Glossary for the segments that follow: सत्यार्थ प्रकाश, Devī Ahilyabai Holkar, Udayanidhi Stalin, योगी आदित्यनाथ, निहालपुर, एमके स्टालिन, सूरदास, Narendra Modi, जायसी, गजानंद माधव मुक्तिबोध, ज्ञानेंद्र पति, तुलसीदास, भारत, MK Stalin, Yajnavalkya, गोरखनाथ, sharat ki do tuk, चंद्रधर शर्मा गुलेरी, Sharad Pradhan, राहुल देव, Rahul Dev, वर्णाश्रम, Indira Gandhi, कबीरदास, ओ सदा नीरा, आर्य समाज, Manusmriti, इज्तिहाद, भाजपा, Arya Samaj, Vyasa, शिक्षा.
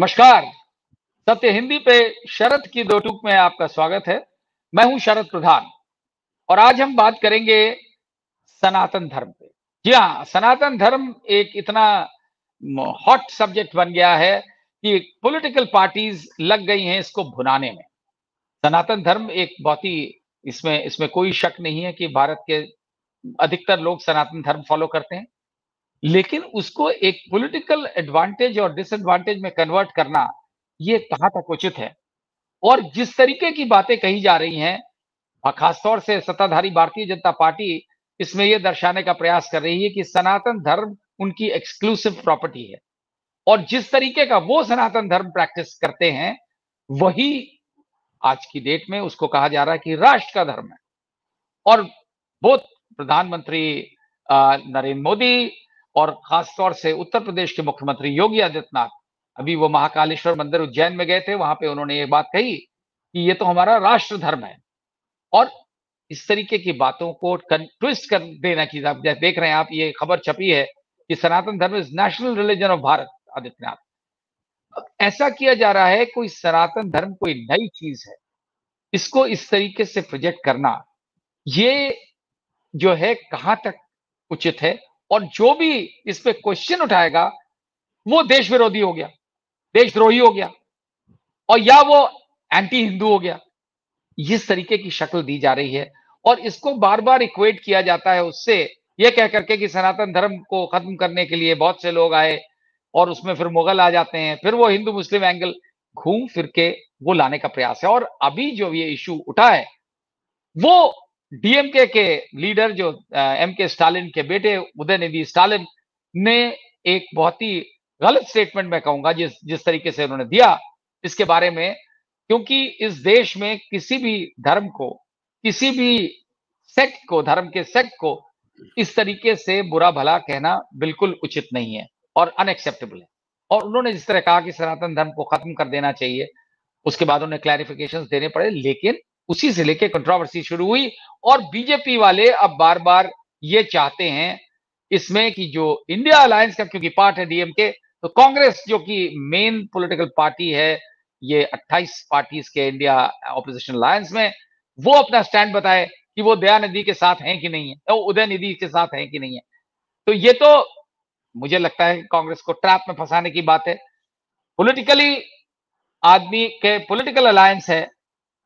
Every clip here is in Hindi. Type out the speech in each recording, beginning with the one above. नमस्कार, सत्य हिंदी पे शरद की दो टूक में आपका स्वागत है। मैं हूं शरद प्रधान और आज हम बात करेंगे सनातन धर्म पे। जी हाँ, सनातन धर्म एक इतना हॉट सब्जेक्ट बन गया है कि पॉलिटिकल पार्टीज लग गई हैं इसको भुनाने में। सनातन धर्म एक बहुत ही इसमें कोई शक नहीं है कि भारत के अधिकतर लोग सनातन धर्म फॉलो करते हैं, लेकिन उसको एक पॉलिटिकल एडवांटेज और डिसएडवांटेज में कन्वर्ट करना ये कहाँ तक उचित है। और जिस तरीके की बातें कही जा रही हैं, खासतौर से सत्ताधारी भारतीय जनता पार्टी इसमें यह दर्शाने का प्रयास कर रही है कि सनातन धर्म उनकी एक्सक्लूसिव प्रॉपर्टी है और जिस तरीके का वो सनातन धर्म प्रैक्टिस करते हैं वही आज की डेट में उसको कहा जा रहा है कि राष्ट्र का धर्म है। और बोथ प्रधानमंत्री नरेंद्र मोदी और खासतौर से उत्तर प्रदेश के मुख्यमंत्री योगी आदित्यनाथ, अभी वो महाकालेश्वर मंदिर उज्जैन में गए थे, वहां पे उन्होंने ये बात कही कि ये तो हमारा राष्ट्र धर्म है। और इस तरीके की बातों को ट्विस्ट कर देना की आप देख रहे हैं, आप ये खबर छपी है कि Sanatan Dharma is national religion of भारत, Adityanath. ऐसा किया जा रहा है, कोई सनातन धर्म कोई नई चीज है, इसको इस तरीके से प्रोजेक्ट करना ये जो है कहां तक उचित है। और जो भी इस पे क्वेश्चन उठाएगा वो देश विरोधी हो गया, देशद्रोही हो गया और या वो एंटी हिंदू हो गया। इस तरीके की शक्ल दी जा रही है और इसको बार बार इक्वेट किया जाता है उससे, ये कह करके कि सनातन धर्म को खत्म करने के लिए बहुत से लोग आए और उसमें फिर मुगल आ जाते हैं, फिर वो हिंदू मुस्लिम एंगल घूम फिर के वो लाने का प्रयास है। और अभी जो ये इश्यू उठा है वो डीएमके के लीडर जो एमके स्टालिन के बेटे उदयनिधि स्टालिन ने एक बहुत ही गलत स्टेटमेंट मैं कहूंगा जिस तरीके से उन्होंने दिया इसके बारे में, क्योंकि इस देश में किसी भी धर्म को, किसी भी सेक्ट को, धर्म के सेक्ट को इस तरीके से बुरा भला कहना बिल्कुल उचित नहीं है और अनएक्सेप्टेबल है। और उन्होंने जिस तरह कहा कि सनातन धर्म को खत्म कर देना चाहिए, उसके बाद उन्हें क्लैरिफिकेशन देने पड़े, लेकिन उसी से लेके कंट्रोवर्सी शुरू हुई और बीजेपी वाले अब बार बार ये चाहते हैं इसमें कि जो इंडिया अलायंस का क्योंकि पार्ट है डीएमके, तो कांग्रेस जो कि मेन पॉलिटिकल पार्टी है ये 28 पार्टीज के इंडिया ऑपोजिशन अलायंस में, वो अपना स्टैंड बताए कि वो दयानिधि के साथ हैं कि नहीं है, तो उदयनिधि के साथ हैं कि नहीं है। तो ये तो मुझे लगता है कांग्रेस को ट्रैप में फंसाने की बात है। पॉलिटिकली आदमी के पॉलिटिकल अलायंस है,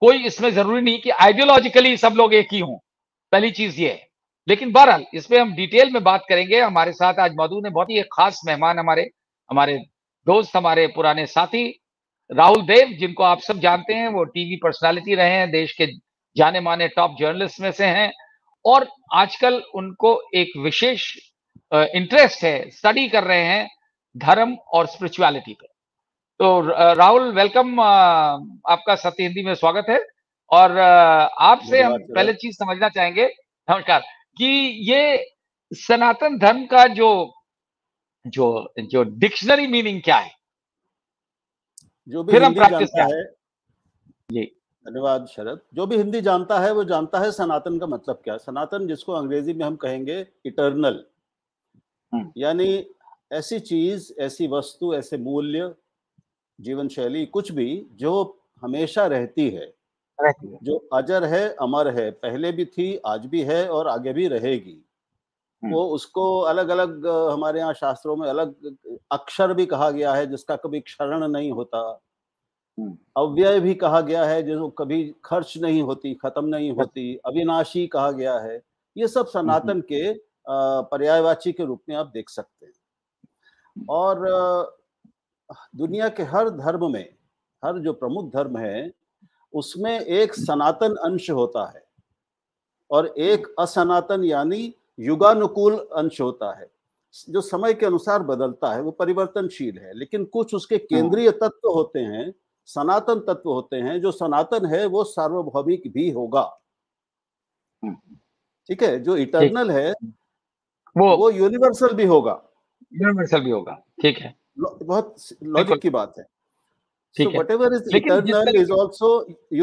कोई इसमें जरूरी नहीं कि आइडियोलॉजिकली सब लोग एक ही हों, पहली चीज ये है। लेकिन बहरहाल इस पे हम डिटेल में बात करेंगे। हमारे साथ आज मौजूद है बहुत ही एक खास मेहमान, हमारे दोस्त, हमारे पुराने साथी राहुल देव, जिनको आप सब जानते हैं, वो टीवी पर्सनालिटी रहे हैं, देश के जाने माने टॉप जर्नलिस्ट में से हैं और आजकल उनको एक विशेष इंटरेस्ट है, स्टडी कर रहे हैं धर्म और स्पिरिचुअलिटी पे। तो राहुल वेलकम, आपका सत्य हिंदी में स्वागत है। और आपसे हम पहले चीज समझना चाहेंगे, नमस्कार, कि ये सनातन धर्म का जो जो जो डिक्शनरी मीनिंग क्या है, जो भी हिंदी जानता है। जी धन्यवाद शरद। जो भी हिंदी जानता है वो जानता है सनातन का मतलब क्या है। सनातन जिसको अंग्रेजी में हम कहेंगे इटर्नल, यानी ऐसी चीज, ऐसी वस्तु, ऐसे मूल्य, जीवन शैली, कुछ भी जो हमेशा रहती है, जो अजर है, अमर है, पहले भी थी, आज भी है और आगे भी रहेगी। वो उसको अलग अलग हमारे यहाँ शास्त्रों में अलग अक्षर भी कहा गया है जिसका कभी क्षरण नहीं होता, अव्यय भी कहा गया है जो कभी खर्च नहीं होती, खत्म नहीं होती, अविनाशी कहा गया है। ये सब सनातन के पर्यायवाची के रूप में आप देख सकते हैं। और दुनिया के हर धर्म में, हर जो प्रमुख धर्म है उसमें एक सनातन अंश होता है और एक असनातन यानी युगानुकूल अंश होता है, जो समय के अनुसार बदलता है, वो परिवर्तनशील है। लेकिन कुछ उसके केंद्रीय तत्व होते हैं, सनातन तत्व होते हैं। जो सनातन है वो सार्वभौमिक भी होगा, ठीक है, जो इटर्नल है वो यूनिवर्सल भी होगा, ठीक है, बहुत लॉजिक की बात है। So whatever is eternal is also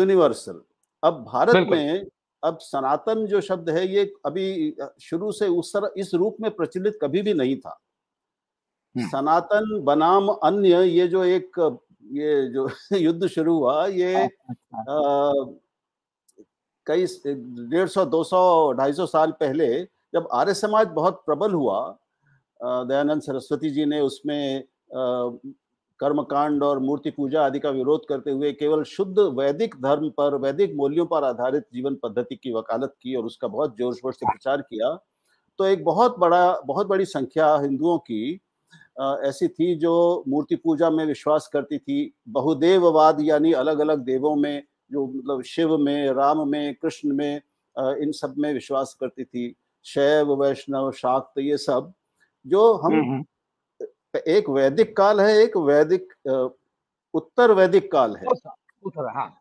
universal। अब भारत में अब सनातन जो शब्द है ये अभी शुरू से इस रूप में प्रचलित कभी भी नहीं था। सनातन बनाम अन्य, ये जो एक युद्ध शुरू हुआ, ये कई 150, 200, 250 साल पहले जब आर्य समाज बहुत प्रबल हुआ, दयानंद सरस्वती जी ने उसमें कर्मकांड और मूर्ति पूजा आदि का विरोध करते हुए केवल शुद्ध वैदिक धर्म पर, वैदिक मूल्यों पर आधारित जीवन पद्धति की वकालत की और उसका बहुत जोर शोर से प्रचार किया। तो एक बहुत बड़ी संख्या हिंदुओं की ऐसी थी जो मूर्ति पूजा में विश्वास करती थी, बहुदेववाद यानी अलग अलग देवों में, जो मतलब शिव में, राम में, कृष्ण में, इन सब में विश्वास करती थी, शैव, वैष्णव, शाक्त, ये सब। जो हम, एक वैदिक काल है, एक वैदिक उत्तर वैदिक काल है,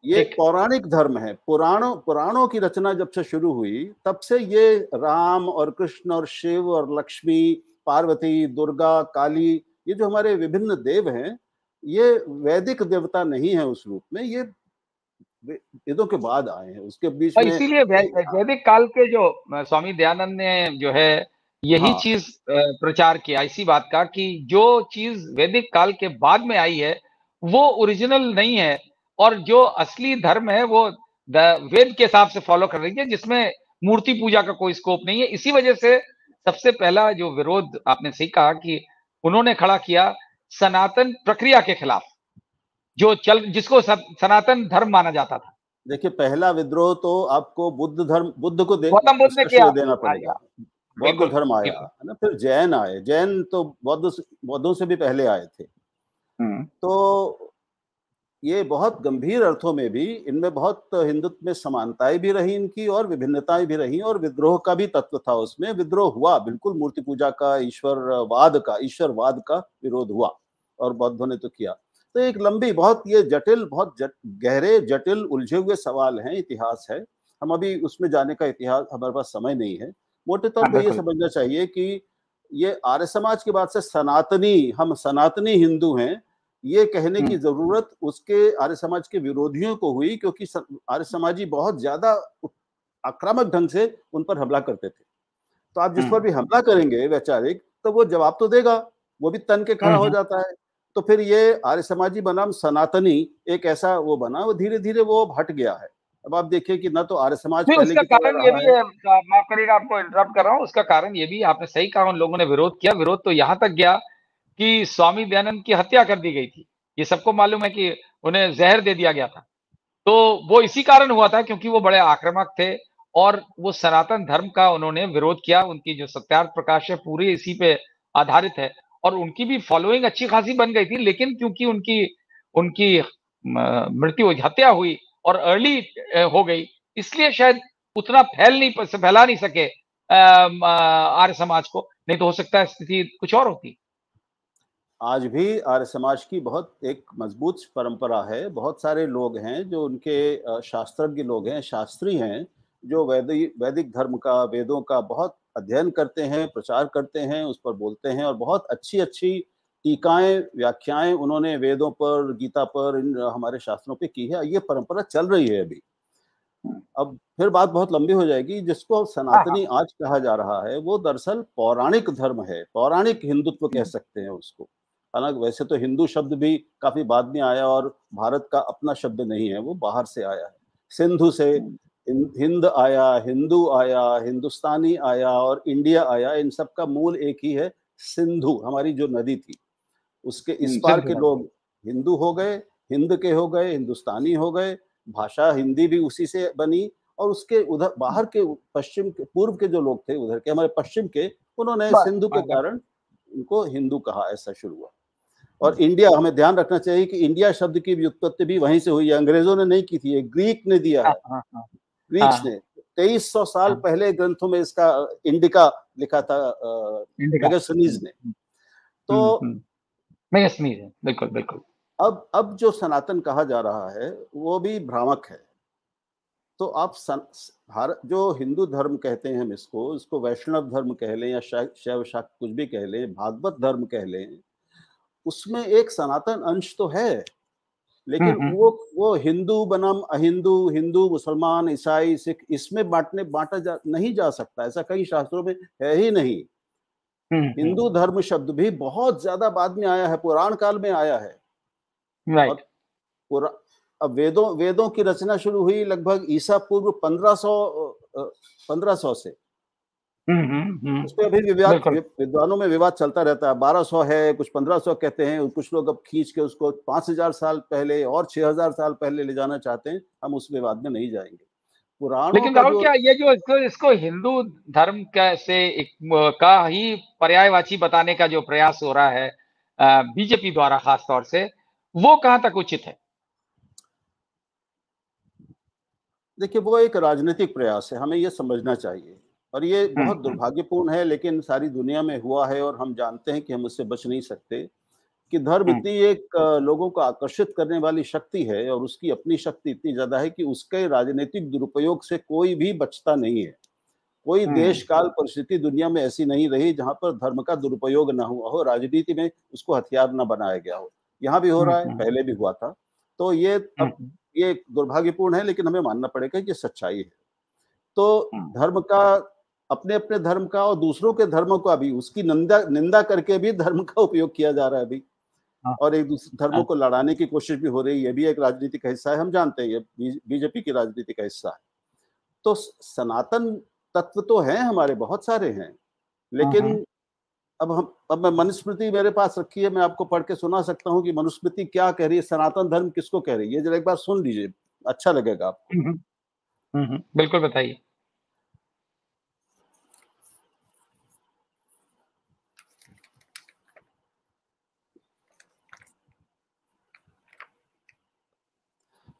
ये पौराणिक धर्म है। पुराणों की रचना जब से शुरू हुई तब से ये राम और कृष्ण और शिव और लक्ष्मी, पार्वती, दुर्गा, काली, ये जो हमारे विभिन्न देव हैं, ये वैदिक देवता नहीं है उस रूप में, ये वेदों के बाद आए हैं, उसके बीच में। इसीलिए वैदिक काल के जो स्वामी दयानंद ने जो है यही चीज प्रचार किया, इसी बात का कि जो चीज वैदिक काल के बाद में आई है वो ओरिजिनल नहीं है, और जो असली धर्म है वो वेद के हिसाब से फॉलो कर रही है, जिसमें मूर्ति पूजा का कोई स्कोप नहीं है। इसी वजह से सबसे पहला जो विरोध आपने सही कहा कि उन्होंने खड़ा किया सनातन प्रक्रिया के खिलाफ, जो जिसको सनातन धर्म माना जाता था। देखिए, पहला विद्रोह तो आपको बुद्ध को देना पड़ेगा, बौद्ध धर्म आया है ना, फिर जैन आए, जैन तो बौद्धों से भी पहले आए थे। तो ये बहुत गंभीर अर्थों में भी, इनमें बहुत हिंदुत्व में समानताएं भी रही इनकी और विभिन्नताएं भी रही, और विद्रोह का भी तत्व था उसमें। विद्रोह हुआ बिल्कुल मूर्ति पूजा का, ईश्वरवाद का विरोध हुआ, और बौद्धों ने तो किया। तो एक लंबी, बहुत ये जटिल, गहरे, जटिल, उलझे हुए सवाल हैं, इतिहास है। हम अभी उसमें जाने का, इतिहास हमारे पास समय नहीं है। मोटे तौर पर ये समझना चाहिए कि ये आर्य समाज के बाद से सनातनी, हम सनातनी हिंदू हैं, ये कहने की जरूरत उसके आर्य समाज के विरोधियों को हुई, क्योंकि आर्य समाजी बहुत ज्यादा आक्रामक ढंग से उन पर हमला करते थे। तो आप जिस पर भी हमला करेंगे वैचारिक, तो वो जवाब तो देगा, वो भी तन के खड़ा हो जाता है। तो फिर ये आर्य समाजी बनाम सनातनी एक ऐसा वो बना, वो धीरे धीरे वो हट गया है। अब आप देखिए कि ना तो आर्य समाज पहले की तरह ये भी है, माफ करिएगा आपको इंटरप्ट कर रहा हूं, उसका कारण ये भी आपने सही कहा, उन लोगों ने विरोध किया। विरोध तो यहाँ तक गया कि स्वामी दयानंद की हत्या कर दी गई थी, ये सबको मालूम है कि उन्हें जहर दे दिया गया था। तो वो इसी कारण हुआ था क्योंकि वो बड़े आक्रामक थे और वो सनातन धर्म का उन्होंने विरोध किया। उनकी जो सत्यार्थ प्रकाश है पूरी इसी पे आधारित है, और उनकी भी फॉलोइंग अच्छी खासी बन गई थी। लेकिन क्योंकि उनकी मृत्यु, हत्या हुई और अर्ली हो गई, इसलिए शायद उतना फैला नहीं सके आर्य समाज को, नहीं तो हो सकता है स्थिति कुछ और होती। आज भी आर्य समाज की बहुत एक मजबूत परंपरा है, बहुत सारे लोग हैं जो उनके शास्त्रज्ञ लोग हैं, शास्त्री हैं, जो वैदिक धर्म का, वेदों का बहुत अध्ययन करते हैं, प्रचार करते हैं, उस पर बोलते हैं, और बहुत अच्छी अच्छी टीकाएं, व्याख्याएं उन्होंने वेदों पर, गीता पर, इन हमारे शास्त्रों पे की है। ये परंपरा चल रही है अभी। अब फिर बात बहुत लंबी हो जाएगी। जिसको सनातनी आज कहा जा रहा है वो दरअसल पौराणिक धर्म है, पौराणिक हिंदुत्व कह सकते हैं उसको। हालांकि वैसे तो हिंदू शब्द भी काफी बाद में आया और भारत का अपना शब्द नहीं है, वो बाहर से आया है। सिंधु से हिंद आया, हिंदू आया, हिंदुस्तानी आया और इंडिया आया। इन सब का मूल एक ही है, सिंधु, हमारी जो नदी थी। उसके इस पार के लोग हिंदू हो गए, हिंद के हो गए, हिंदुस्तानी हो गए, भाषा हिंदी भी उसी से बनी। और उसके उधर बाहर के पश्चिम के, पूर्व के जो लोग थे, उधर के हमारे पश्चिम के, उन्होंने सिंधु के कारण इनको हिंदू कहा, ऐसा शुरू हुआ। और इंडिया, हमें ध्यान रखना चाहिए कि इंडिया शब्द की व्युत्पत्ति भी वहीं से हुई है, अंग्रेजों ने नहीं की थी, ग्रीक ने दिया है। ग्रीक्स ने 2300 साल पहले ग्रंथों में इसका इंडिका लिखा था, मेगास्थनीज ने। तो मेगास्थनीज है, बिल्कुल बिल्कुल। अब जो सनातन कहा जा रहा है वो भी भ्रामक है। तो आप जो हिंदू धर्म कहते हैं हम इसको वैष्णव धर्म कह लें या शैव शाक्त कुछ भी कह लें, भागवत धर्म कह लें, उसमें एक सनातन अंश तो है, लेकिन वो हिंदू बनाम अहिंदू, हिंदू, मुसलमान, ईसाई, सिख, इसमें बांटा नहीं जा सकता। ऐसा कई शास्त्रों में है ही नहीं। हिंदू धर्म शब्द भी बहुत ज्यादा बाद में आया है, पुराण काल में आया है। right. अब वेदों की रचना शुरू हुई लगभग ईसा पूर्व 1500 से। उसपे अभी विद्वानों में विवाद चलता रहता है, 1200 है, कुछ 1500 कहते हैं, कुछ लोग अब खींच के उसको 5000 साल पहले और 6000 साल पहले ले जाना चाहते हैं। हम उस विवाद में नहीं जाएंगे। लेकिन क्या ये जो इसको हिंदू धर्म का ही पर्यायवाची बताने का जो प्रयास हो रहा है बीजेपी द्वारा खास तौर से, वो कहां तक उचित है? देखिए, वो एक राजनीतिक प्रयास है, हमें ये समझना चाहिए, और ये बहुत दुर्भाग्यपूर्ण है, लेकिन सारी दुनिया में हुआ है और हम जानते हैं कि हम उससे बच नहीं सकते कि धर्म इतनी एक लोगों को आकर्षित करने वाली शक्ति है, और उसकी अपनी शक्ति इतनी ज्यादा है कि उसके राजनीतिक दुरुपयोग से कोई भी बचता नहीं है। कोई देश काल परिस्थिति दुनिया में ऐसी नहीं रही जहां पर धर्म का दुरुपयोग ना हुआ हो, राजनीति में उसको हथियार ना बनाया गया हो। यहाँ भी हो रहा है, पहले भी हुआ था। तो ये दुर्भाग्यपूर्ण है, लेकिन हमें मानना पड़ेगा कि सच्चाई है। तो धर्म का, अपने अपने धर्म का और दूसरों के धर्मों का भी उसकी निंदा करके भी धर्म का उपयोग किया जा रहा है अभी, और एक दूसरे धर्मों को लड़ाने की कोशिश भी हो रही है। ये भी एक राजनीति का हिस्सा है, हम जानते हैं, ये बीजेपी की राजनीति का हिस्सा है। तो सनातन तत्व तो हैं हमारे, बहुत सारे हैं, लेकिन अब मैं मनुस्मृति मेरे पास रखी है, मैं आपको पढ़ के सुना सकता हूँ कि मनुस्मृति क्या कह रही है, सनातन धर्म किसको कह रही है। जरा एक बार सुन लीजिए, अच्छा लगेगा आपको। बिल्कुल, बताइए।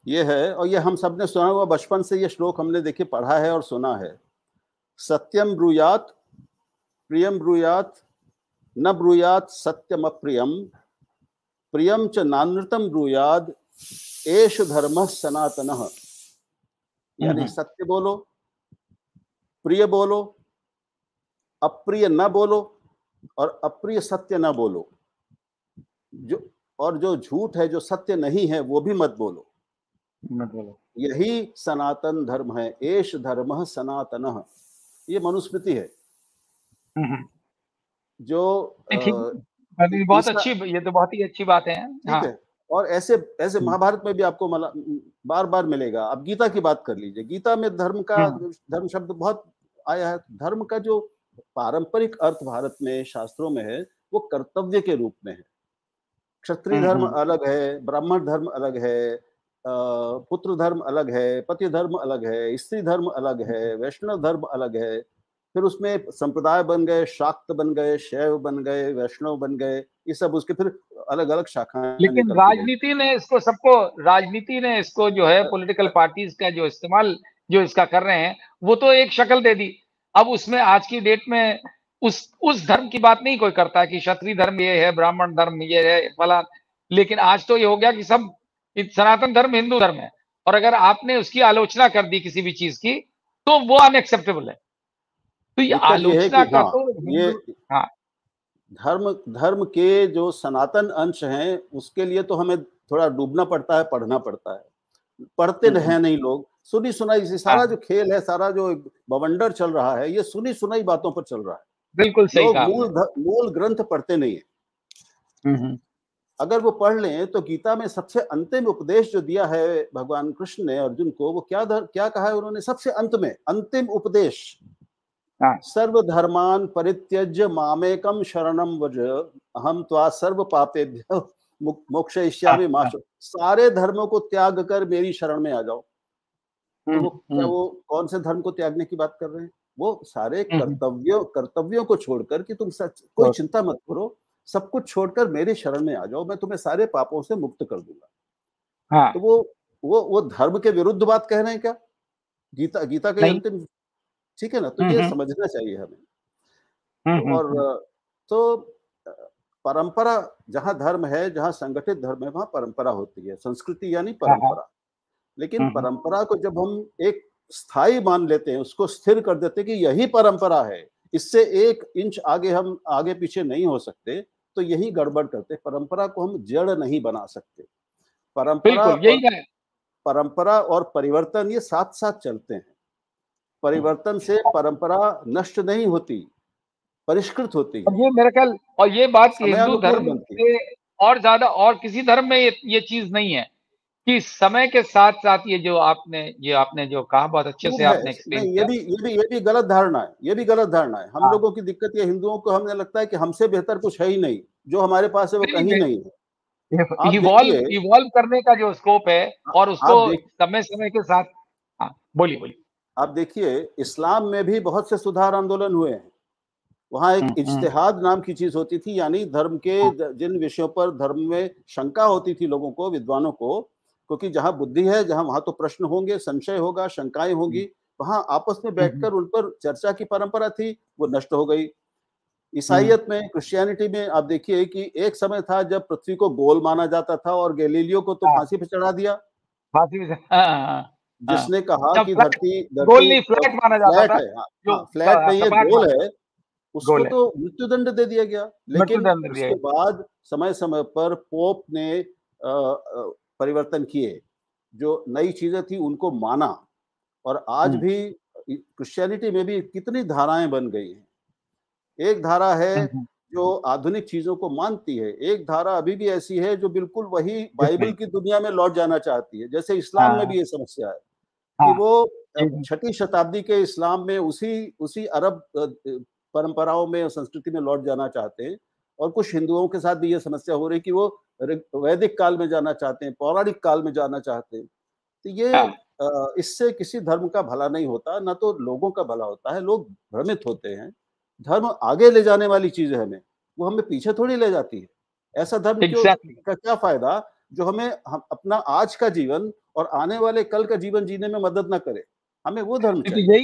ये है, और ये हम सब ने सुना हुआ, बचपन से ये श्लोक हमने देखिए पढ़ा है और सुना है। सत्यम ब्रूयात प्रियम ब्रूयात न ब्रूयात सत्यम अप्रियम प्रियम च नानृतम ब्रूयाद एष धर्मः सनातनः। यानी सत्य बोलो, प्रिय बोलो, अप्रिय न बोलो, और अप्रिय सत्य न बोलो। जो झूठ है, जो सत्य नहीं है, वो भी मत बोलो। यही सनातन धर्म है। एष धर्मः सनातनः, ये मनुस्मृति है। बहुत अच्छी, ये तो बहुत ही अच्छी बात है। हाँ। है। और ऐसे महाभारत में भी आपको बार बार मिलेगा। अब गीता की बात कर लीजिए, गीता में धर्म शब्द बहुत आया है। धर्म का जो पारंपरिक अर्थ भारत में शास्त्रों में है, वो कर्तव्य के रूप में है। क्षत्रिय धर्म अलग है, ब्राह्मण धर्म अलग है, पुत्र धर्म अलग है, पति धर्म अलग है, स्त्री धर्म अलग है, वैष्णव धर्म अलग है। फिर उसमें संप्रदाय बन गए, शाक्त बन गए, शैव बन गए, वैष्णव बन गए, ये सब उसके फिर अलग अलग शाखाएं। लेकिन राजनीति ने इसको जो है, पॉलिटिकल पार्टीज का जो इस्तेमाल जो इसका कर रहे हैं, वो तो एक शक्ल दे दी। अब उसमें आज की डेट में उस धर्म की बात नहीं कोई करता कि क्षत्रिय धर्म ये है, ब्राह्मण धर्म ये है, फला। लेकिन आज तो ये हो गया कि सब सनातन धर्म हिंदू धर्म है, और अगर आपने उसकी आलोचना कर दी किसी भी चीज की, तो वो अनएक्सेप्टेबल है। तो ये आलोचना का तो ये धर्म के जो सनातन अंश हैं, उसके लिए तो हमें थोड़ा डूबना पड़ता है, पढ़ना पड़ता है। पढ़ते हैं नहीं लोग, सुनी सुनाई सारा जो खेल है, सारा जो बवंडर चल रहा है, ये सुनी सुनाई बातों पर चल रहा है। बिल्कुल सही कहा। मूल ग्रंथ पढ़ते नहीं है। अगर वो पढ़ लें तो गीता में सबसे अंतिम उपदेश जो दिया है भगवान कृष्ण ने अर्जुन को, वो क्या कहा है उन्होंने? सबसे अंत में अंतिम उपदेश, सर्वधर्मान परित्यज्य मामेकम शरणम व्रज अहम त्वा सर्व पापेभ्य मोक्षयिष्यामि मा। सारे धर्मों को त्याग कर मेरी शरण में आ जाओ। तो वो कौन से धर्म को त्यागने की बात कर रहे हैं? वो सारे कर्तव्यों को छोड़कर कि तुम कोई चिंता मत करो, सब कुछ छोड़कर मेरे शरण में आ जाओ, मैं तुम्हें सारे पापों से मुक्त कर दूंगा। हाँ। तो वो धर्म के विरुद्ध बात कह रहे हैं क्या? गीता के अंतिम, ठीक है ना? तो ये समझना चाहिए हमें। और तो परंपरा, जहां धर्म है, जहां संगठित धर्म है, वहां परंपरा होती है। संस्कृति यानी परंपरा। लेकिन परंपरा को जब हम एक स्थायी मान लेते हैं, उसको स्थिर कर देते हैं कि यही परंपरा है, इससे एक इंच आगे हम आगे पीछे नहीं हो सकते, तो यही गड़बड़ करते। परंपरा को हम जड़ नहीं बना सकते। परंपरा और परिवर्तन ये साथ साथ चलते हैं। परिवर्तन से परंपरा नष्ट नहीं होती, परिष्कृत होती है। ये मेरा ख्याल, और ये बात हिंदू धर्म से और ज्यादा और किसी धर्म में ये चीज नहीं है कि समय के साथ साथ ये जो आपने जो कहा बहुत अच्छे से आपने एक्सप्लेन किया। ये भी गलत धारणा है, ये भी गलत धारणा है। हम लोगों की दिक्कत ये, हिंदुओं को हमने लगता है कि हमसे बेहतर कुछ है ही नहीं, जो हमारे पास है वो कहीं नहीं है। इवॉल्व करने का जो स्कोप है और उसको समय के साथ। बोलिए। आप देखिए इस्लाम में भी बहुत से सुधार आंदोलन हुए हैं। वहाँ एक इज्तिहाद नाम की चीज होती थी, यानी धर्म के जिन विषयों पर धर्म में शंका होती थी लोगों को, विद्वानों को, क्योंकि जहाँ बुद्धि है वहाँ तो प्रश्न होंगे, संशय होगा, शंकाएं होंगी, वहाँ आपस में बैठकर उन पर चर्चा की परंपरा थी, वो नष्ट हो गई। ईसाइयत में, क्रिश्चियनिटी में आप देखिए कि एक समय था जब पृथ्वी को गोल माना जाता था और गैलीलियो को तो फांसी पे चढ़ा दिया, जिसने कहा कि धरती फ्लैट माना जाता है, फ्लैट नहीं है, गोल है, उसको तो मृत्युदंड दे दिया गया। लेकिन उसके बाद समय समय पर पोप ने परिवर्तन किए, जो नई चीजें थी उनको माना, और आज भी क्रिश्चियनिटी में भी कितनी धाराएं बन गई हैं। एक धारा है जो आधुनिक चीजों को मानती है, एक धारा अभी भी ऐसी है जो बिल्कुल वही बाइबल की दुनिया में लौट जाना चाहती है। जैसे इस्लाम में भी ये समस्या है कि वो 6ठी शताब्दी के इस्लाम में उसी अरब परंपराओं में और संस्कृति में लौट जाना चाहते हैं, और कुछ हिंदुओं के साथ भी ये समस्या हो रही कि वो वैदिक काल में जाना चाहते हैं, पौराणिक काल में जाना चाहते हैं। तो ये, इससे किसी धर्म का भला नहीं होता, ना तो लोगों का भला होता है, लोग भ्रमित होते हैं। धर्म आगे ले जाने वाली चीज है हमें, वो हमें पीछे थोड़ी ले जाती है। ऐसा धर्म का क्या फायदा जो हमें अपना आज का जीवन और आने वाले कल का जीवन जीने में मदद ना करे, हमें वो धर्म चाहिए।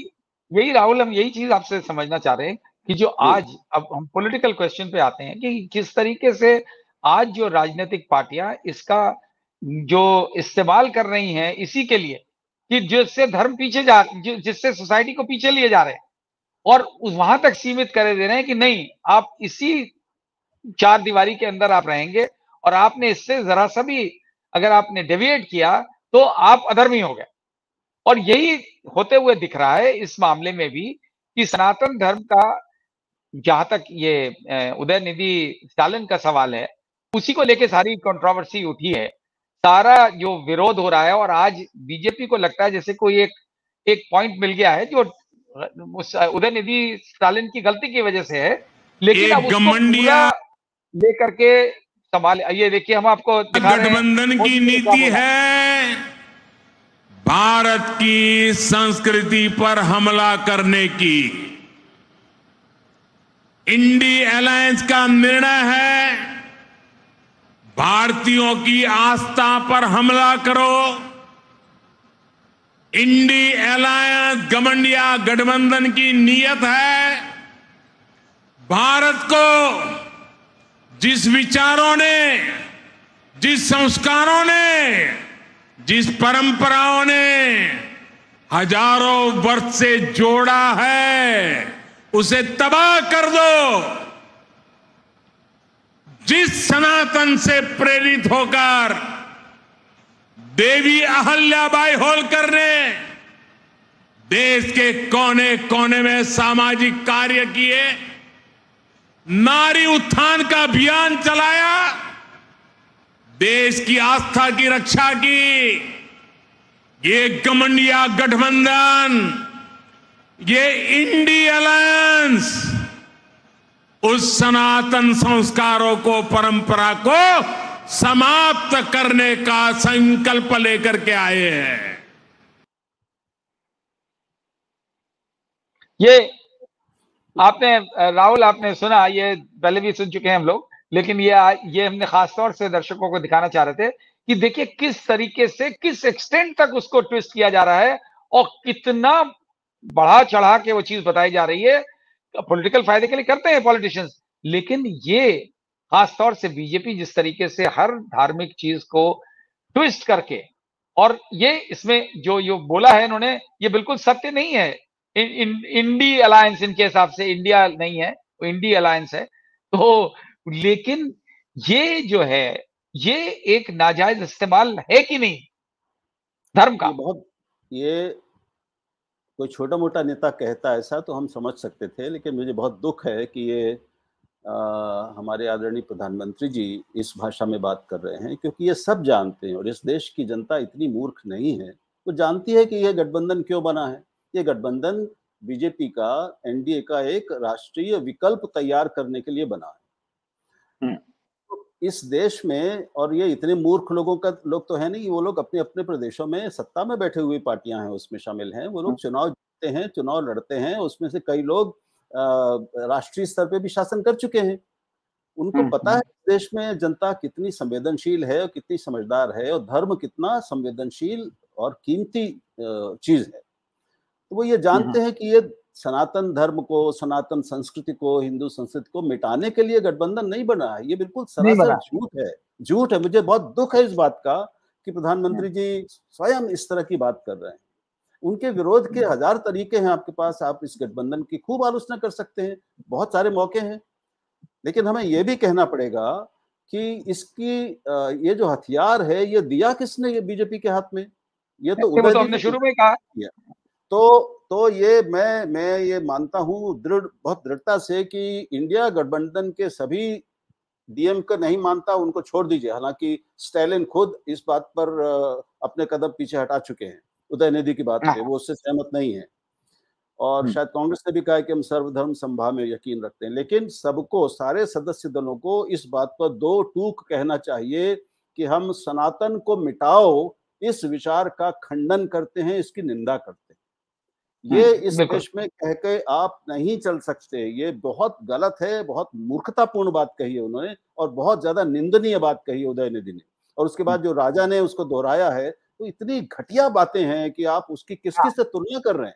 यही राहुल, हम यही चीज आपसे समझना चाह रहे हैं कि जो आज, अब हम पॉलिटिकल क्वेश्चन पे आते हैं कि किस तरीके से आज जो राजनीतिक पार्टियां इसका जो इस्तेमाल कर रही हैं इसी के लिए कि जिससे धर्म पीछे जिससे सोसाइटी को पीछे लिए जा रहे हैं और वहां तक सीमित करे दे रहे हैं कि नहीं, आप इसी चार दीवारी के अंदर आप रहेंगे और आपने इससे जरा सा भी अगर आपने डेविएट किया तो आप अधर्मी हो गए। और यही होते हुए दिख रहा है इस मामले में भी कि सनातन धर्म का, जहाँ तक ये उदयनिधि स्टालिन का सवाल है, उसी को लेके सारी कंट्रोवर्सी उठी है, सारा जो विरोध हो रहा है। और आज बीजेपी को लगता है जैसे कोई एक पॉइंट मिल गया है जो उदयनिधि स्टालिन की गलती की वजह से है, लेकिन अब उसको लेकर के संभाल। ये देखिए, हम आपको गठबंधन की नीति है भारत की संस्कृति पर हमला करने की। इंडी अलायंस का निर्णय है भारतीयों की आस्था पर हमला करो। इंडी अलायंस गमंडिया गठबंधन की नीयत है भारत को जिस विचारों ने, जिस संस्कारों ने, जिस परंपराओं ने हजारों वर्ष से जोड़ा है उसे तबाह कर दो। जिस सनातन से प्रेरित होकर देवी अहिल्याबाई होलकर ने देश के कोने कोने में सामाजिक कार्य किए, नारी उत्थान का अभियान चलाया, देश की आस्था की रक्षा की, ये गमंडिया गठबंधन, ये इंडी अलायंस उस सनातन संस्कारों को, परंपरा को समाप्त करने का संकल्प लेकर के आए हैं। ये आपने राहुल, आपने सुना, ये पहले भी सुन चुके हैं हम लोग, लेकिन ये हमने खासतौर से दर्शकों को दिखाना चाह रहे थे कि देखिए किस तरीके से, किस एक्सटेंट तक उसको ट्विस्ट किया जा रहा है और कितना बढ़ा चढ़ा के वो चीज बताई जा रही है। पॉलिटिकल फायदे के लिए करते हैं पॉलिटिशियंस, लेकिन ये खासतौर से बीजेपी जिस तरीके से हर धार्मिक चीज को ट्विस्ट करके, और ये इसमें जो बोला है इन्होंने, ये बिल्कुल सत्य नहीं है। इंडी अलायंस इनके हिसाब से इंडिया नहीं है, वो इंडी अलायंस है। तो लेकिन ये जो है, ये एक नाजायज इस्तेमाल है कि नहीं धर्म का? बहुत, ये कोई छोटा मोटा नेता कहता ऐसा तो हम समझ सकते थे, लेकिन मुझे बहुत दुख है कि ये हमारे आदरणीय प्रधानमंत्री जी इस भाषा में बात कर रहे हैं, क्योंकि ये सब जानते हैं और इस देश की जनता इतनी मूर्ख नहीं है, वो जानती है कि यह गठबंधन क्यों बना है। ये गठबंधन बीजेपी का एनडीए का एक राष्ट्रीय विकल्प तैयार करने के लिए बना है इस देश में। और ये इतने मूर्ख लोगों का लोग तो है नहीं, वो लोग अपने अपने प्रदेशों में सत्ता में बैठे हुए पार्टियां हैं उसमें शामिल हैं, वो लोग चुनाव जीतते हैं, चुनाव लड़ते हैं, उसमें से कई लोग राष्ट्रीय स्तर पे भी शासन कर चुके हैं। उनको पता है देश में जनता कितनी संवेदनशील है और कितनी समझदार है और धर्म कितना संवेदनशील और कीमती चीज है। तो वो ये जानते हैं कि ये सनातन धर्म को, सनातन संस्कृति को, हिंदू संस्कृति को मिटाने के लिए गठबंधन नहीं बना है, ये बिल्कुल सरासर झूठ है। मुझे बहुत दुख है इस बात का कि प्रधानमंत्री जी स्वयं इस तरह की बात कर रहे हैं। उनके विरोध के हजार तरीके हैं आपके पास, आप इस गठबंधन की खूब आलोचना कर सकते हैं, बहुत सारे मौके हैं, लेकिन हमें यह भी कहना पड़ेगा कि इसकी ये जो हथियार है ये दिया किसने, ये बीजेपी के हाथ में। ये तो हमने शुरू में कहा, तो ये मैं ये मानता हूँ बहुत दृढ़ता से कि इंडिया गठबंधन के सभी डीएम को नहीं मानता, उनको छोड़ दीजिए। हालांकि स्टालिन खुद इस बात पर अपने कदम पीछे हटा चुके हैं, उदयनिधि की बात है, वो उससे सहमत नहीं है, और शायद कांग्रेस ने भी कहा कि हम सर्वधर्म समभाव में यकीन रखते हैं। लेकिन सबको, सारे सदस्य दलों को इस बात पर दो टूक कहना चाहिए कि हम सनातन को मिटाओ इस विचार का खंडन करते हैं, इसकी निंदा करते हैं। ये इस देश में कह के आप नहीं चल सकते, ये बहुत गलत है, बहुत मूर्खतापूर्ण बात कही है उन्होंने और बहुत ज्यादा निंदनीय बात कही है उदयनिधि ने। और उसके बाद जो राजा ने उसको दोहराया है, तो इतनी घटिया बातें हैं कि आप उसकी किसकी से तुलना कर रहे हैं,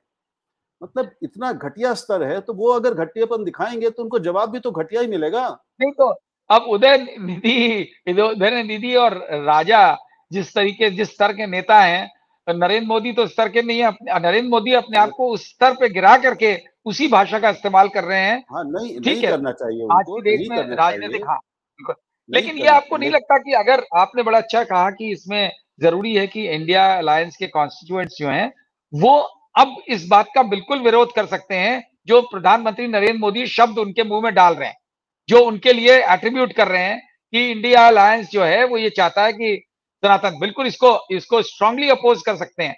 मतलब इतना घटिया स्तर है। तो वो अगर घटियापन दिखाएंगे तो उनको जवाब भी तो घटिया ही मिलेगा। नहीं तो अब उदयनिधि और राजा जिस स्तर के नेता हैं, नरेंद्र मोदी तो स्तर के नहीं है, नरेंद्र मोदी अपने आप को उस स्तर पे गिरा करके उसी भाषा का इस्तेमाल कर रहे हैं। हाँ, नहीं करना चाहिए आज के देश में राजनीतिक। हाँ, लेकिन ये आपको नहीं लगता कि, अगर आपने बड़ा अच्छा कहा कि इसमें जरूरी है कि इंडिया अलायंस के कॉन्स्टिट्यूएंट्स जो हैं वो अब इस बात का बिल्कुल विरोध कर सकते हैं जो प्रधानमंत्री नरेंद्र मोदी शब्द उनके मुंह में डाल रहे हैं, जो उनके लिए एट्रीब्यूट कर रहे हैं कि इंडिया अलायंस जो है वो ये चाहता है कि सनातन, बिल्कुल इसको स्ट्रांगली अपोज कर सकते हैं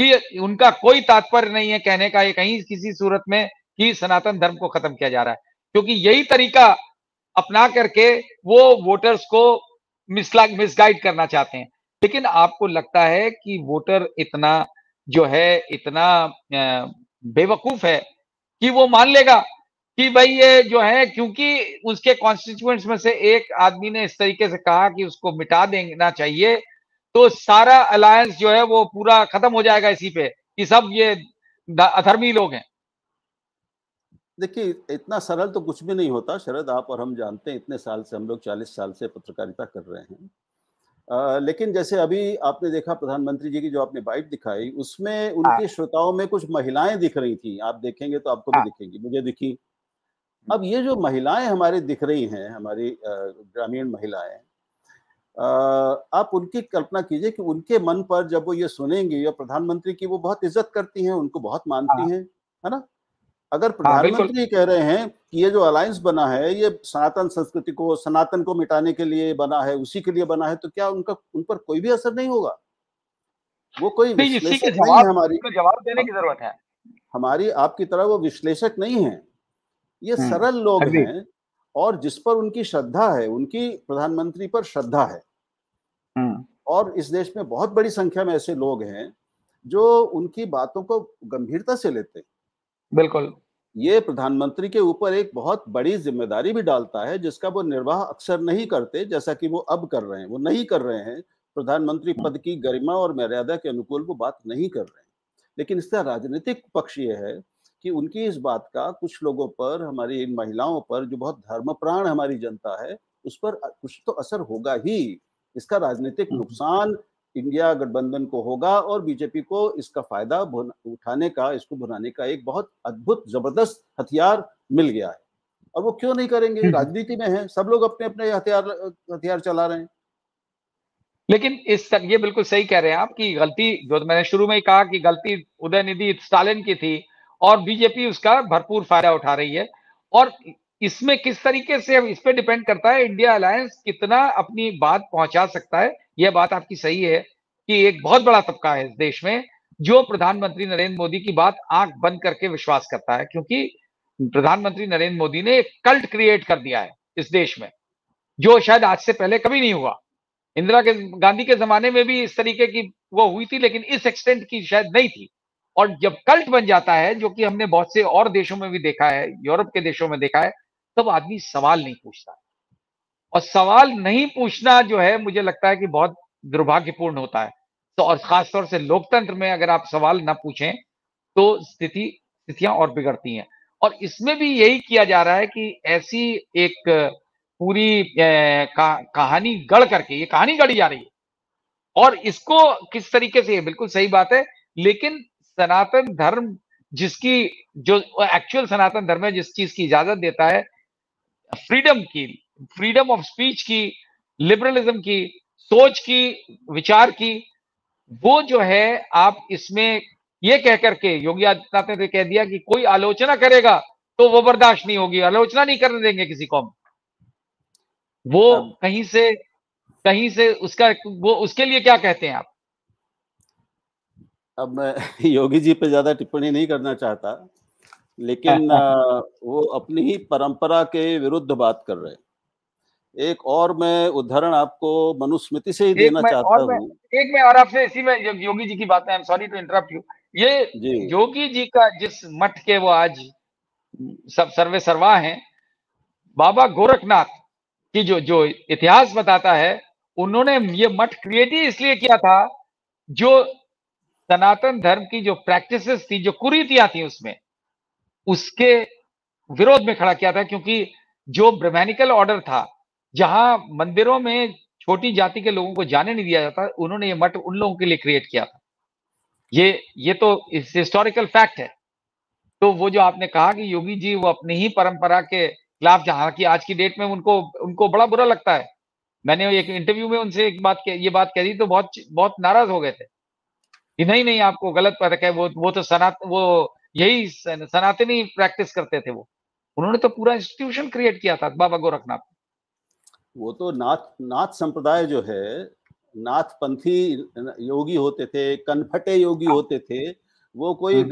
कि उनका कोई तात्पर्य नहीं है कहने का ये कहीं किसी सूरत में कि सनातन धर्म को खत्म किया जा रहा है, क्योंकि यही तरीका अपना करके वो वोटर्स को मिसगाइड करना चाहते हैं। लेकिन आपको लगता है कि वोटर इतना जो है इतना बेवकूफ है कि वो मान लेगा कि भाई ये जो है, क्योंकि उसके कॉन्स्टिट्यूएंट्स में से एक आदमी ने इस तरीके से कहा कि उसको मिटा देना चाहिए, तो सारा अलायंस जो है वो पूरा खत्म हो जाएगा इसी पे कि सब ये अधर्मी लोग हैं। देखिए, इतना सरल तो कुछ भी नहीं होता शरद, आप और हम जानते हैं, इतने साल से हम लोग 40 साल से पत्रकारिता कर रहे हैं। लेकिन जैसे अभी आपने देखा प्रधानमंत्री जी की जो आपने बाइट दिखाई, उसमें उनके श्रोताओं में कुछ महिलाएं दिख रही थी, आप देखेंगे तो आपको भी दिखेंगी, मुझे दिखी। अब ये जो महिलाएं हमारे दिख रही हैं, हमारी ग्रामीण महिलाएं, आप उनकी कल्पना कीजिए कि उनके मन पर जब वो ये सुनेंगी, और प्रधानमंत्री की वो बहुत इज्जत करती हैं, उनको बहुत मानती हैं, है ना। अगर प्रधानमंत्री कह रहे हैं कि ये जो अलायंस बना है ये सनातन संस्कृति को, सनातन को मिटाने के लिए बना है, उसी के लिए बना है, तो क्या उनका उन पर कोई भी असर नहीं होगा? वो कोई विश्लेषक नहीं है, हमारी जवाब देने की जरूरत है, हमारी आपकी तरह वो विश्लेषक नहीं है, ये सरल लोग हैं। और जिस पर उनकी श्रद्धा है, उनकी प्रधानमंत्री पर श्रद्धा है, और इस देश में बहुत बड़ी संख्या में ऐसे लोग हैं जो उनकी बातों को गंभीरता से लेते हैं। बिल्कुल, ये प्रधानमंत्री के ऊपर एक बहुत बड़ी जिम्मेदारी भी डालता है जिसका वो निर्वाह अक्सर नहीं करते, जैसा कि वो अब कर रहे हैं। वो नहीं कर रहे हैं, प्रधानमंत्री पद की गरिमा और मर्यादा के अनुकूल वो बात नहीं कर रहे हैं। लेकिन इसका राजनीतिक पक्ष ये है कि उनकी इस बात का कुछ लोगों पर, हमारी इन महिलाओं पर जो बहुत धर्मप्राण हमारी जनता है, उस पर कुछ तो असर होगा ही। इसका राजनीतिक नुकसान इंडिया गठबंधन को होगा और बीजेपी को इसका फायदा उठाने का, इसको भुनाने का एक बहुत अद्भुत जबरदस्त हथियार मिल गया है। और वो क्यों नहीं करेंगे, राजनीति में है, सब लोग अपने अपने हथियार चला रहे हैं। लेकिन इस तक ये बिल्कुल सही कह रहे हैं आप कि गलती, जो मैंने शुरू में ही कहा कि गलती उदयनिधि स्टालिन की थी और बीजेपी उसका भरपूर फायदा उठा रही है। और इसमें किस तरीके से, इस पे डिपेंड करता है इंडिया अलायंस कितना अपनी बात पहुंचा सकता है। यह बात आपकी सही है कि एक बहुत बड़ा तबका है इस देश में जो प्रधानमंत्री नरेंद्र मोदी की बात आंख बंद करके विश्वास करता है, क्योंकि प्रधानमंत्री नरेंद्र मोदी ने एक कल्ट क्रिएट कर दिया है इस देश में, जो शायद आज से पहले कभी नहीं हुआ। इंदिरा गांधी के जमाने में भी इस तरीके की वो हुई थी, लेकिन इस एक्सटेंट की शायद नहीं थी। और जब कल्ट बन जाता है, जो कि हमने बहुत से और देशों में भी देखा है, यूरोप के देशों में देखा है, तब आदमी सवाल नहीं पूछता। और सवाल नहीं पूछना जो है, मुझे लगता है कि बहुत दुर्भाग्यपूर्ण होता है। तो और खासतौर से लोकतंत्र में अगर आप सवाल ना पूछें तो स्थितियां और बिगड़ती हैं। और इसमें भी यही किया जा रहा है कि ऐसी एक पूरी कहानी गढ़ करके, ये कहानी गढ़ी जा रही है। और इसको किस तरीके से, बिल्कुल सही बात है, लेकिन सनातन धर्म जिसकी, जो एक्चुअल सनातन धर्म है, जिस चीज की इजाजत देता है फ्रीडम की, फ्रीडम ऑफ स्पीच की, लिबरलिज्म की, सोच की, विचार की, वो जो है आप इसमें ये कह करके, योगी आदित्यनाथ ने कह दिया कि कोई आलोचना करेगा तो वो बर्दाश्त नहीं होगी, आलोचना नहीं करने देंगे किसी को हम। वो कहीं से उसका वो, उसके लिए क्या कहते हैं आप? अब मैं योगी जी पे ज्यादा टिप्पणी नहीं करना चाहता, लेकिन वो अपनी ही परंपरा के विरुद्ध बात कर रहे हैं। एक और मैं उदाहरण आपको मनुस्मृति से ही देना चाहता हूँ। एक मैं और आपसे इसी में, जब योगी जी की बात है, I am sorry to interrupt you, ये योगी जी का जिस मठ के वो आज सब सर्वे सर्वा हैं, बाबा गोरखनाथ की जो इतिहास बताता है, उन्होंने ये मठ क्रिएट ही इसलिए किया था जो सनातन धर्म की जो प्रैक्टिसेस थी, जो कुरीतियां थी, उसमें उसके विरोध में खड़ा किया था। क्योंकि जो ब्राह्मणिकल ऑर्डर था, जहां मंदिरों में छोटी जाति के लोगों को जाने नहीं दिया जाता, उन्होंने ये मठ उन लोगों के लिए क्रिएट किया था। ये तो हिस्टोरिकल फैक्ट है। तो वो जो आपने कहा कि योगी जी वो अपनी ही परंपरा के खिलाफ, जहां की आज की डेट में उनको बड़ा बुरा लगता है। मैंने एक इंटरव्यू में उनसे ये बात कह दी तो बहुत नाराज हो गए थे कि नहीं आपको गलत पता है, वो तो यही सनातनी प्रैक्टिस करते थे वो। उन्होंने तो पूरा इंस्टीट्यूशन क्रिएट किया था बाबा गोरखनाथ। वो तो नाथ संप्रदाय जो है, नाथपंथी योगी होते थे, कनफटे योगी होते थे। वो कोई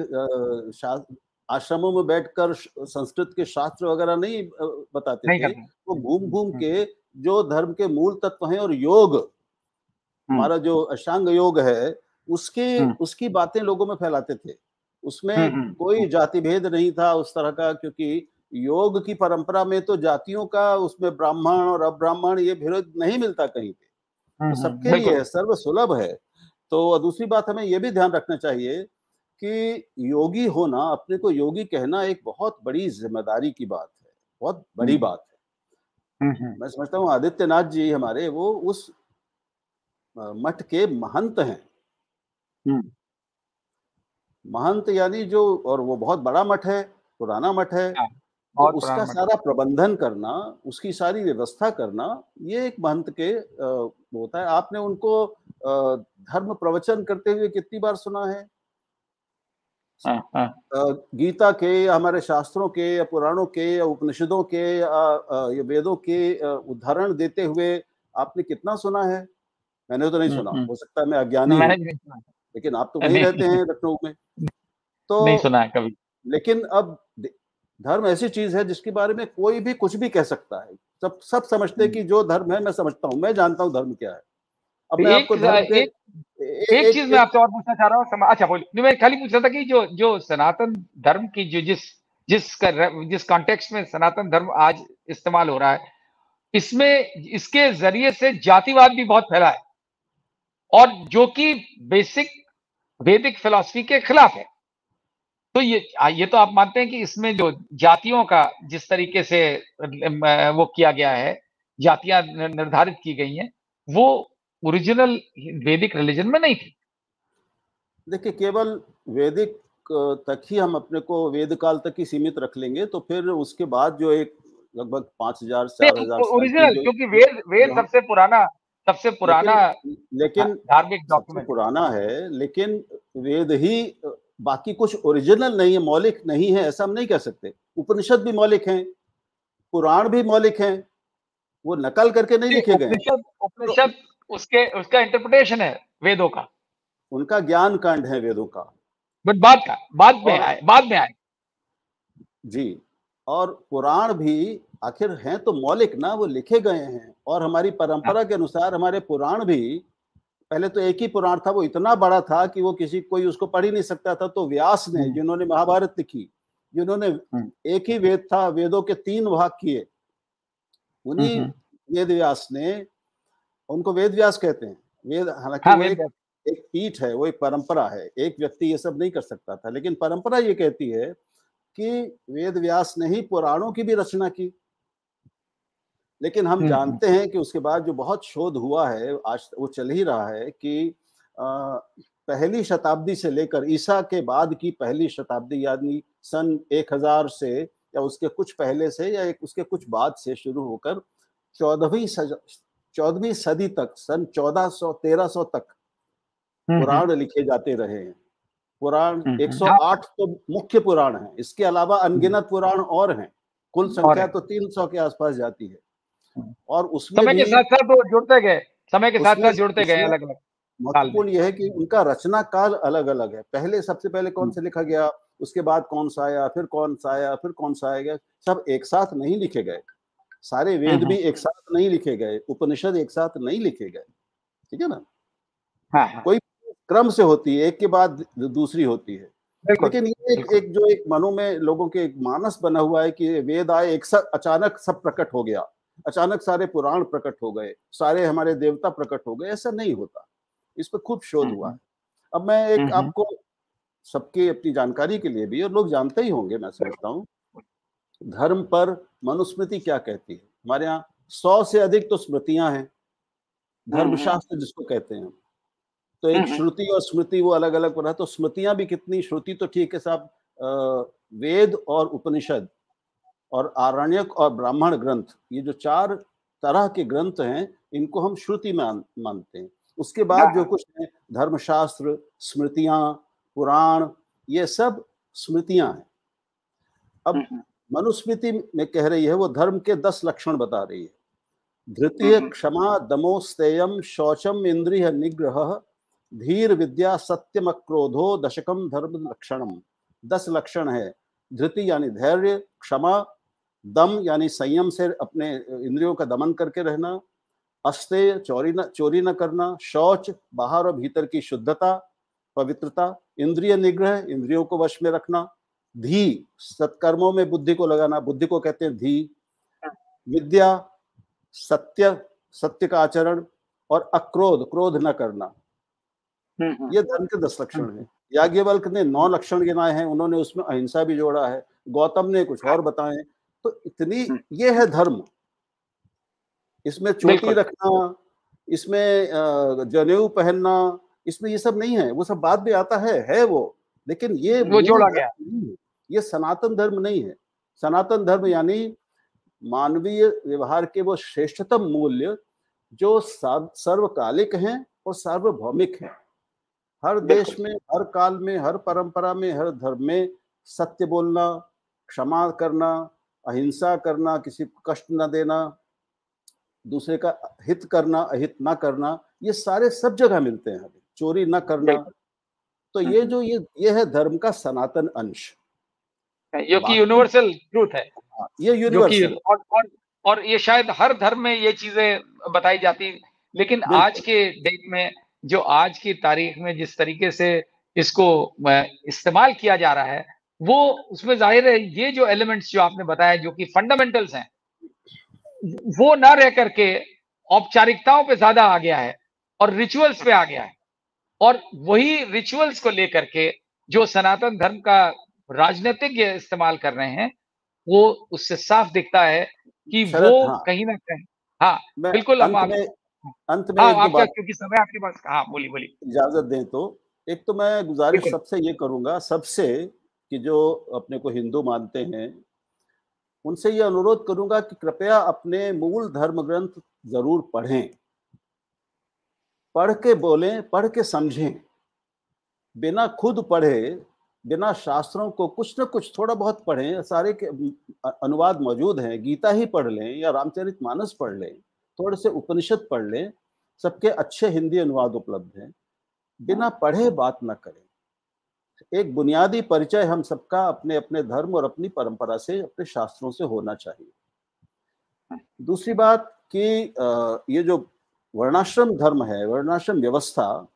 आश्रमों में बैठकर संस्कृत के शास्त्र वगैरह नहीं बताते थे। वो घूम घूम के जो धर्म के मूल तत्व हैं और योग, हमारा जो अष्टांग योग है, उसकी बातें लोगों में फैलाते थे। उसमें कोई जाति भेद नहीं था उस तरह का, क्योंकि योग की परंपरा में तो जातियों का, उसमें ब्राह्मण और अब्राह्मण ये भेद नहीं मिलता कहीं पे, तो सबके लिए सर्व सुलभ है। तो दूसरी बात हमें ये भी ध्यान रखना चाहिए कि योगी होना, अपने को योगी कहना एक बहुत बड़ी जिम्मेदारी की बात है, बहुत बड़ी बात है। मैं समझता हूँ आदित्यनाथ जी हमारे, वो उस मठ के महंत हैं। महंत यानी जो, और वो बहुत बड़ा मठ है, पुराना मठ है, और उसका सारा प्रबंधन करना, उसकी सारी व्यवस्था करना, ये एक महंत के होता है। आपने उनको धर्म प्रवचन करते हुए कितनी बार सुना है? गीता के, हमारे शास्त्रों के, या पुराणों के, या उपनिषदों के, या वेदों के उदाहरण देते हुए आपने कितना सुना है? मैंने तो नहीं सुना, हो सकता है मैं अज्ञानी हूं, लेकिन आप तो वहीं रहते हैं लखनऊ में, तो नहीं सुना है कभी। लेकिन अब धर्म ऐसी चीज है जिसके बारे में कोई भी कुछ भी कह सकता है। सब समझते हैं कि जो धर्म है, मैं समझता हूँ, मैं जानता हूँ धर्म क्या है। अब मैं आपको एक चीज मैं आपसे और पूछना चाह रहा हूँ। अच्छा बोलिए। मैं खाली पूछ रहा था कि जो सनातन धर्म की जो जिस कॉन्टेक्स्ट में सनातन धर्म आज इस्तेमाल हो रहा है, इसमें इसके जरिए से जातिवाद भी बहुत फैला है, और जो कि बेसिक वैदिक फिलॉसफी के खिलाफ है। तो ये तो आप मानते हैं कि इसमें जो जातियों का जिस तरीके से वो किया गया है, जातियां निर्धारित की गई हैं, वो ओरिजिनल वैदिक रिलीजन में नहीं थी। देखिए, केवल वैदिक तक ही हम अपने को वेद काल तक ही सीमित रख लेंगे, तो फिर उसके बाद जो एक लगभग 5000 4000 ओरिजिनल, क्योंकि वेद सबसे पुराना सबसे पुराना लेकिन धार्मिक डॉक्यूमेंट पुराना है, लेकिन वेद ही, बाकी कुछ ओरिजिनल नहीं है, मौलिक नहीं है, ऐसा हम नहीं कह सकते। उपनिषद भी मौलिक हैं, पुराण भी मौलिक हैं, वो नकल करके नहीं लिखे गए। उपनिषद उसका इंटरप्रिटेशन है वेदों का, उनका ज्ञान कांड है वेदों का, बट बाद में आए जी। और पुराण भी आखिर हैं तो मौलिक ना, वो लिखे गए हैं। और हमारी परंपरा के अनुसार हमारे पुराण भी, पहले तो एक ही पुराण था, वो इतना बड़ा था कि वो कोई उसको पढ़ ही नहीं सकता था। तो व्यास ने, जिन्होंने महाभारत लिखी, जिन्होंने एक ही वेद था, वेदों के 3 भाग किए, उन्हीं वेद व्यास ने, उनको वेद व्यास कहते हैं। वेद हालांकि एक पीठ है, वो एक परंपरा है, एक व्यक्ति ये सब नहीं कर सकता था। लेकिन परंपरा ये कहती है कि वेद व्यास ने ही पुराणों की भी रचना की। लेकिन हम जानते हैं कि उसके बाद जो बहुत शोध हुआ है, आज वो चल ही रहा है, कि पहली शताब्दी से लेकर ईसा के बाद की पहली शताब्दी, यानी सन 1000 से या उसके कुछ पहले से या उसके कुछ बाद से शुरू होकर 14वीं सदी तक, सन 1400-1300 तक पुराण लिखे जाते रहे हैं। पुराण 108 तो मुख्य पुराण हैं, इसके अलावा अनगिनत पुराण और हैं। कुल संख्या तो 300 के आसपास जाती है। और उसमें समय के साथ साथ वो जुड़ते गए, समय के साथ साथ जुड़ते गए अलग अलग। महत्वपूर्ण यह है कि उनका रचना काल अलग अलग है। पहले, सबसे पहले कौन सा लिखा गया, उसके बाद कौन सा आया, फिर कौन सा आया, फिर कौन सा आया, सब एक साथ नहीं लिखे गए। सारे वेद भी एक साथ नहीं लिखे गए, उपनिषद एक साथ नहीं लिखे गए, ठीक है ना। कोई क्रम से होती है, एक के बाद दूसरी होती है। लेकिन ये एक जो एक मनों में लोगों के एक मानस बना हुआ है कि वेद आए एक साथ, अचानक सब प्रकट हो गया, अचानक सारे पुराण प्रकट हो गए, सारे हमारे देवता प्रकट हो गए, ऐसा नहीं होता। इस पर खूब शोध हुआ है। अब मैं एक आपको सबके अपनी जानकारी के लिए भी, और लोग जानते ही होंगे मैं समझता हूँ, धर्म पर मनुस्मृति क्या कहती है। हमारे यहाँ 100 से अधिक तो स्मृतियां हैं, धर्मशास्त्र जिसको कहते हैं। तो एक श्रुति और स्मृति, वो अलग अलग पढ़ा, तो स्मृतियां भी कितनी। श्रुति तो ठीक है साहब, वेद और उपनिषद और आरण्यक और ब्राह्मण ग्रंथ, ये जो 4 तरह के ग्रंथ हैं, इनको हम श्रुति मानते हैं। उसके बाद जो कुछ है, धर्मशास्त्र, स्मृतियां, पुराण, ये सब स्मृतियां हैं। अब मनुस्मृति में कह रही है, वो धर्म के 10 लक्षण बता रही है। धृतिय, क्षमा, दमो, स्तेयम, शौचम, इंद्रिय निग्रह, धीर, विद्या, सत्यम, क्रोधो, दशकम, धर्म लक्षणम। 10 लक्षण है। धृति यानी धैर्य, क्षमा, दम यानी संयम से अपने इंद्रियों का दमन करके रहना, अस्तेय, चोरी न करना, शौच, बाहर और भीतर की शुद्धता, पवित्रता, इंद्रिय निग्रह, इंद्रियों को वश में रखना, धी, सत्कर्मों में बुद्धि को लगाना, बुद्धि को कहते हैं धी, विद्या, सत्य का आचरण, और अक्रोध, क्रोध न करना। ये धर्म के 10 लक्षण हैं। याज्ञवल्क्य ने 9 लक्षण गिनाए हैं, उन्होंने उसमें अहिंसा भी जोड़ा है। गौतम ने कुछ और बताए। तो इतनी ये है धर्म। इसमें चोटी रखना, इसमें जनेऊ पहनना, इसमें ये सब नहीं है। वो सब बाद में आता है वो, लेकिन ये वो जोड़ा गया। ये सनातन धर्म नहीं है। सनातन धर्म यानी मानवीय व्यवहार के वो श्रेष्ठतम मूल्य जो सर्वकालिक हैं और सार्वभौमिक हैं। हर देश में, हर काल में, हर परंपरा में, हर धर्म में सत्य बोलना, क्षमा करना, अहिंसा करना, किसी को कष्ट न देना, दूसरे का हित करना, अहित ना करना, ये सारे सब जगह मिलते हैं। चोरी न करना। तो ये जो ये है धर्म का सनातन अंश, जो कि यूनिवर्सल ट्रूथ है। ये यूनिवर्सल और ये शायद हर धर्म में ये चीजें बताई जाती, लेकिन आज के डेट में, जो आज की तारीख में जिस तरीके से इसको इस्तेमाल किया जा रहा है, वो उसमें जाहिर है ये जो एलिमेंट्स जो आपने बताया, जो कि फंडामेंटल्स हैं, वो ना रह करके औपचारिकताओं पे ज्यादा आ गया है और रिचुअल्स पे आ गया है। और वही रिचुअल्स को लेकर के जो सनातन धर्म का राजनीतिज्ञ इस्तेमाल कर रहे हैं, वो उससे साफ दिखता है कि वो कहीं ना कहीं, हाँ बिल्कुल। अंत में आपका, क्योंकि समय आपके पास, बोली इजाजत दें तो एक तो मैं गुजारिश सबसे ये करूंगा, सबसे, कि जो अपने को हिंदू मानते हैं उनसे ये अनुरोध करूंगा कि कृपया अपने मूल धर्म ग्रंथ जरूर पढ़ें। पढ़ के बोलें, पढ़ के समझें। बिना खुद पढ़े, बिना शास्त्रों को कुछ न कुछ थोड़ा बहुत पढ़ें, सारे के अनुवाद मौजूद हैं, गीता ही पढ़ लें या रामचरितमानस पढ़ लें, थोड़े से उपनिषद पढ़ लें, सबके अच्छे हिंदी अनुवाद उपलब्ध हैं। बिना पढ़े बात ना करें। एक बुनियादी परिचय हम सबका अपने अपने धर्म और अपनी परंपरा से, अपने शास्त्रों से होना चाहिए। दूसरी बात कि ये जो वर्णाश्रम धर्म है, वर्णाश्रम व्यवस्था,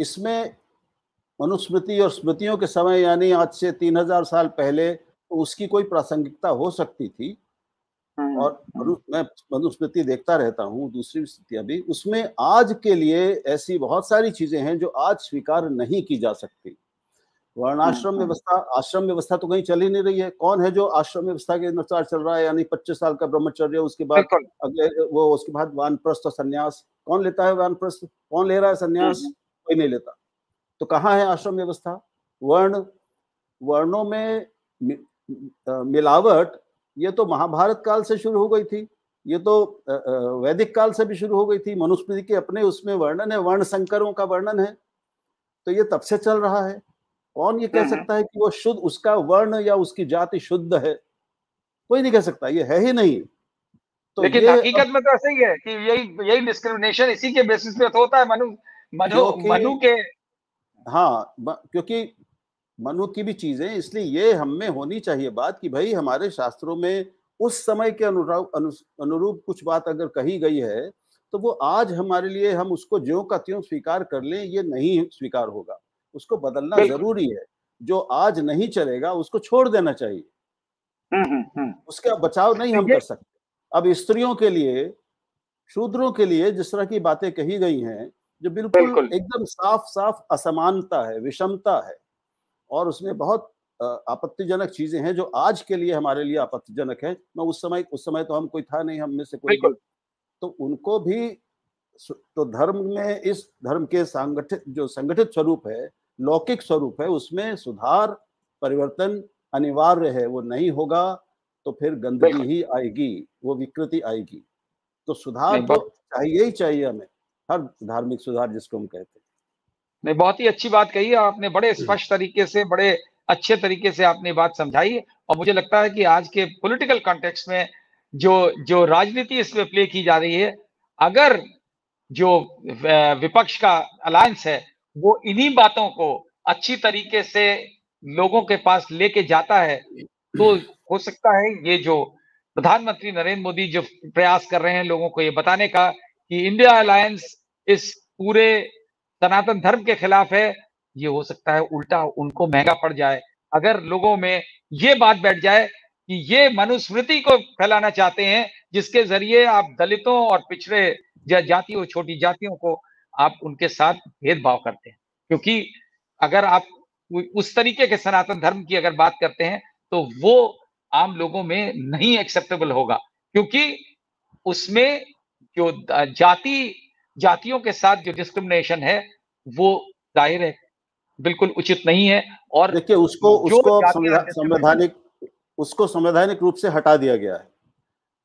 इसमें मनुस्मृति और स्मृतियों के समय यानी आज से 3000 साल पहले उसकी कोई प्रासंगिकता हो सकती थी, और मैं मनुस्मृति देखता रहता हूँ, दूसरी स्थितियां भी, उसमें आज के लिए ऐसी बहुत सारी चीजें हैं जो आज स्वीकार नहीं की जा सकती। वर्णाश्रम व्यवस्था, आश्रम व्यवस्था तो कहीं चल ही नहीं रही है। कौन है जो आश्रम व्यवस्था के अनुसार चल रहा है, यानी 25 साल का ब्रह्मचर्य, उसके बाद अगले वो, उसके बाद वानप्रस्थ और सन्यास। कौन लेता है वानप्रस्थ? कौन ले रहा है सन्यास? कोई नहीं लेता। तो कहाँ है आश्रम व्यवस्था? वर्णों में मिलावट ये तो महाभारत काल से शुरू हो गई थी, ये तो वैदिक काल से भी शुरू हो गई थी। मनुस्मृति के अपने उसमें वर्णन है, वर्ण संकरों का वर्णन है, तो ये तब से चल रहा है। कौन ये कह सकता है कि वो शुद्ध, उसका वर्ण या उसकी जाति शुद्ध है? कोई नहीं कह सकता, ये है ही नहीं। तो लेकिन हकीकत में तो ऐसा ही है कि यही डिस्क्रिमिनेशन इसी के बेसिस पे होता है। मनु के, हाँ, क्योंकि मनु की भी चीजें, इसलिए ये हम में होनी चाहिए बात कि भाई हमारे शास्त्रों में उस समय के अनुरूप कुछ बात अगर कही गई है तो वो आज हमारे लिए, हम उसको ज्यों का त्यों स्वीकार कर लें, ये नहीं स्वीकार होगा। उसको बदलना जरूरी है। जो आज नहीं चलेगा उसको छोड़ देना चाहिए, उसका बचाव नहीं हम कर सकते। अब स्त्रियों के लिए, शूद्रों के लिए जिस तरह की बातें कही गई हैं, जो बिल्कुल एकदम साफ साफ असमानता है, विषमता है, और उसमें बहुत आपत्तिजनक चीजें हैं जो आज के लिए हमारे लिए आपत्तिजनक है। मैं उस समय तो हम कोई था नहीं, हम में से कोई, तो उनको भी, तो धर्म में, इस धर्म के सांगठित, जो संगठित स्वरूप है, लौकिक स्वरूप है, उसमें सुधार, परिवर्तन अनिवार्य है। वो नहीं होगा तो फिर गंदगी ही आएगी, वो विकृति आएगी। तो सुधार तो चाहिए ही चाहिए हमें, हर धार्मिक सुधार जिसको हम कहते हैं। नहीं, बहुत ही अच्छी बात कही आपने, बड़े स्पष्ट तरीके से, बड़े अच्छे तरीके से आपने बात समझाई। और मुझे लगता है कि आज के पॉलिटिकल कॉन्टेक्स्ट में जो राजनीति इसमें प्ले की जा रही है, अगर जो विपक्ष का अलायंस है वो इन्हीं बातों को अच्छी तरीके से लोगों के पास लेके जाता है, तो हो सकता है ये जो प्रधानमंत्री नरेंद्र मोदी जो प्रयास कर रहे हैं लोगों को ये बताने का कि इंडिया अलायंस इस पूरे सनातन धर्म के खिलाफ है, ये हो सकता है उल्टा उनको महंगा पड़ जाए। अगर लोगों में ये बात बैठ जाए कि ये मनुस्मृति को फैलाना चाहते हैं जिसके जरिए आप दलितों और पिछड़े जातियों, छोटी जातियों को आप उनके साथ भेदभाव करते हैं, क्योंकि अगर आप उस तरीके के सनातन धर्म की अगर बात करते हैं तो वो आम लोगों में नहीं एक्सेप्टेबल होगा, क्योंकि उसमें जो जातियों के साथ जो डिस्क्रिमिनेशन है वो जाहिर है बिल्कुल उचित नहीं है। और देखिए, उसको संवैधानिक रूप से हटा दिया गया है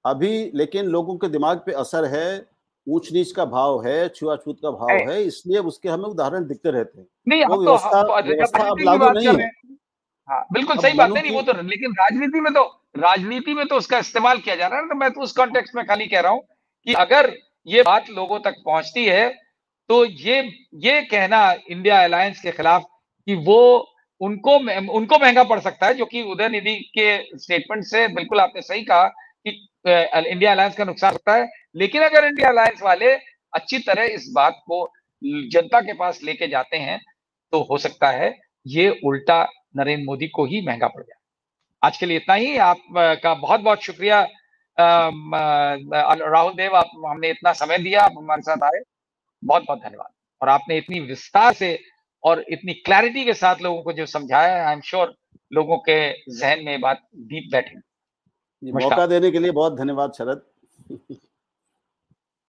अभी, लेकिन लोगों के दिमाग पे असर है, ऊंच नीच का भाव है, छुआछूत का भाव है, इसलिए उसके हमें उदाहरण दिखते रहते हैं। नहीं, वो व्यवस्था अब लागू नहीं है। हाँ, बिल्कुल सही बात है। नहीं, वो तो, लेकिन राजनीति में तो उसका इस्तेमाल किया जा रहा है। तो मैं तो उस कॉन्टेक्स्ट में खाली कह रहा हूँ कि अगर ये बात लोगों तक पहुंचती है तो ये कहना इंडिया अलायंस के खिलाफ कि वो उनको महंगा पड़ सकता है, जो कि उदयनिधि के स्टेटमेंट से बिल्कुल आपने सही कहा कि इंडिया अलायंस का नुकसान होता है। लेकिन अगर इंडिया अलायंस वाले अच्छी तरह इस बात को जनता के पास लेके जाते हैं तो हो सकता है ये उल्टा नरेंद्र मोदी को ही महंगा पड़ जाए। आज के लिए इतना ही। आपका बहुत बहुत शुक्रिया राहुल देव, आप हमने इतना समय दिया, आप हमारे साथ आए, बहुत बहुत धन्यवाद। और आपने इतनी विस्तार से और इतनी क्लैरिटी के साथ लोगों को जो समझाया, आई एम श्योर लोगों के जहन में बात डीप बैठेगी। मौका देने के लिए बहुत धन्यवाद शरद।